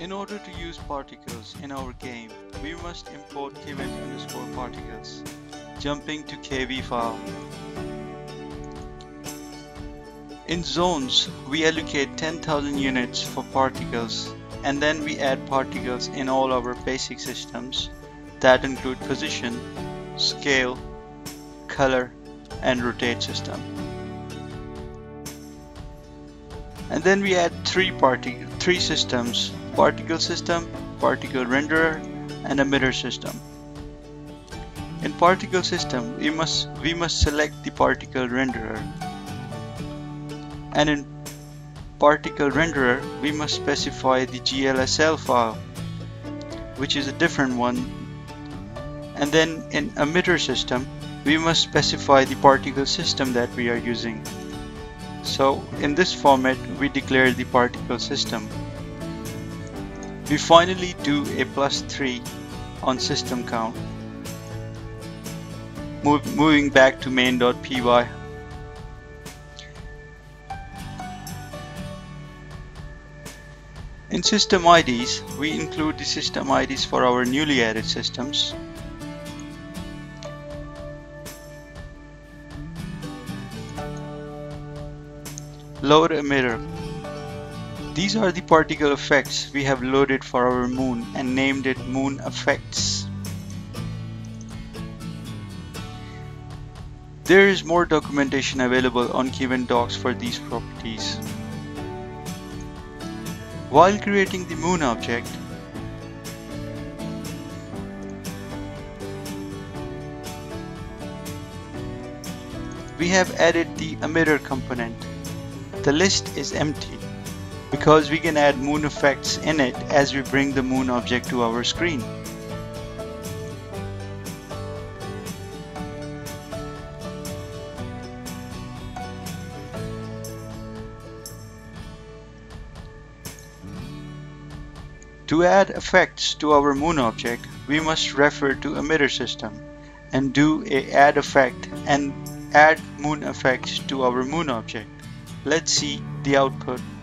In order to use particles in our game, we must import kivent_particles. Jumping to kv file. In zones, we allocate 10,000 units for particles, and then we add particles in all our basic systems that include position, scale, color, and rotate system. And then we add three systems: particle system, particle renderer, and a mirror system. In particle system, we must select the particle renderer, and in particle renderer we must specify the GLSL file, which is a different one, and then in a mirror system we must specify the particle system that we are using. So in this format we declare the particle system. We finally do a +3 on system count. Moving back to main.py. In system IDs, we include the system IDs for our newly added systems. Load a mirror. These are the particle effects we have loaded for our moon and named it moon effects. There is more documentation available on Kivent docs for these properties. While creating the moon object, we have added the emitter component. The list is empty because we can add moon effects in it as we bring the moon object to our screen. To add effects to our moon object, we must refer to emitter system and do a add effect and add moon effects to our moon object. Let's see the output.